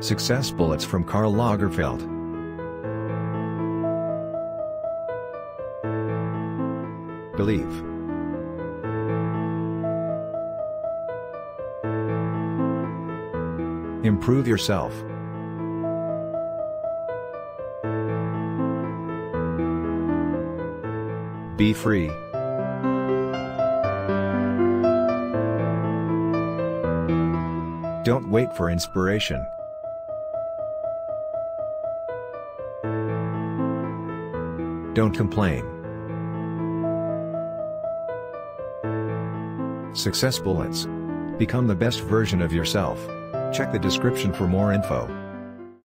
Success Bullets from Karl Lagerfeld. Believe. Improve yourself. Be free. Don't wait for inspiration. Don't complain. Success Bullets. Become the best version of yourself. Check the description for more info.